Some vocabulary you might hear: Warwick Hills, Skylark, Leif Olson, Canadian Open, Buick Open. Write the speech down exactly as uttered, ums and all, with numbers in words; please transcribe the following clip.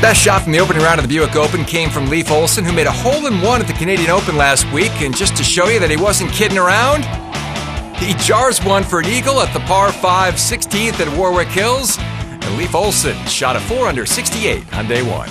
Best shot from the opening round of the Buick Open came from Leif Olson, who made a hole-in-one at the Canadian Open last week. And just to show you that he wasn't kidding around, he jars one for an eagle at the par five sixteenth at Warwick Hills. And Leif Olson shot a four under sixty-eight on day one.